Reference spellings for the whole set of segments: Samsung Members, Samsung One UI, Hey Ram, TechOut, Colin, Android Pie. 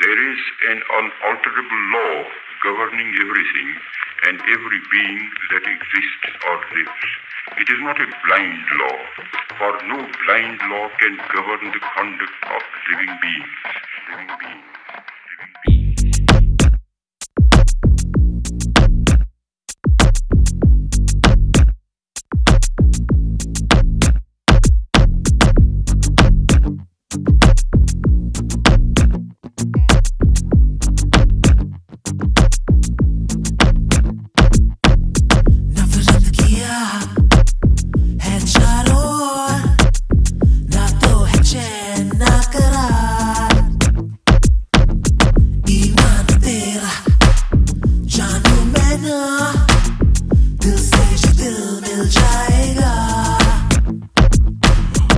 There is an unalterable law governing everything and every being that exists or lives. It is not a blind law, for no blind law can govern the conduct of living beings.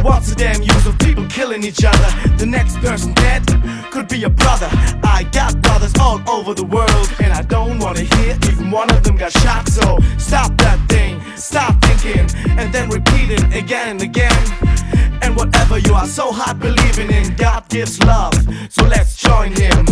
What's the damn use of people killing each other? The next person dead could be a brother. I got brothers all over the world, and I don't wanna hear even one of them got shot. So stop that thing, stop thinking, and then repeat it again and again. And whatever you are so hot believing in, God gives love, so let's join him.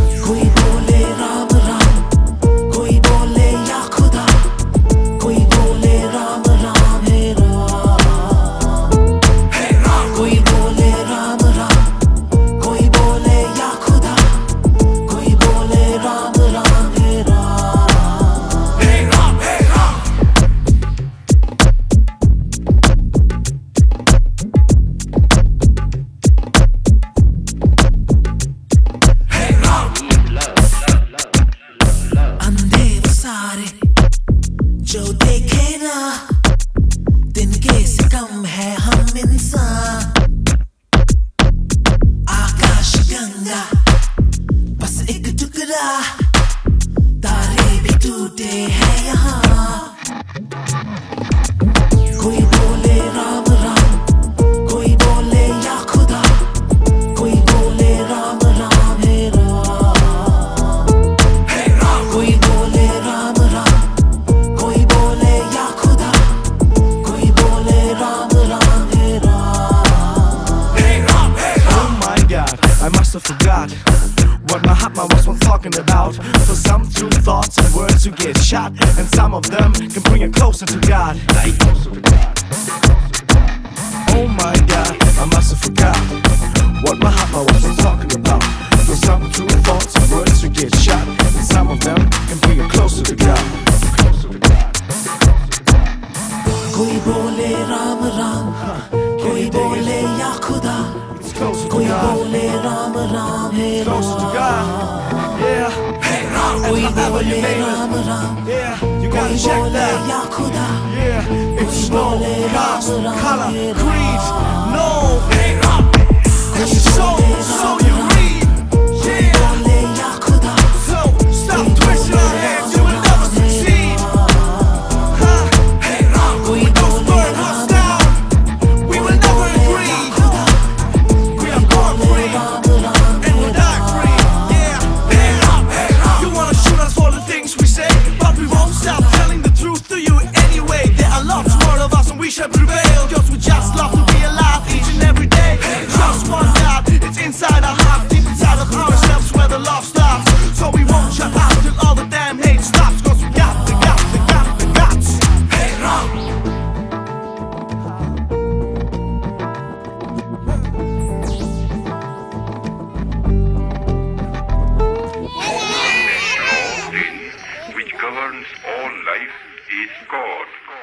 जो देखे ना दिन के से कम है हम इंसान, आकाश गंगा बस एक टुकड़ा, तारे भी टूटे हैं यहाँ। कोई बोले राम राम, कोई बोले या खुदा, कोई बोले राम राम हे राम, हे राम। कोई बोले Ram Ram, I forgot what my heart was talking about. So some true thoughts and words you get shot, and some of them can bring you closer to God. Oh my God, I must have forgot what my heart was talking about. So some true thoughts and words you get shot, and some of them can bring you closer to God. Koi bole Ram Ram, koi bole ya Khuda. Koi bole Ram Ram Hey Ram, koi bole Ram Ram, koi bole ya Khuda, koi bole Ram Ram Hey Ram, koi bole Ram Ram. All life is God.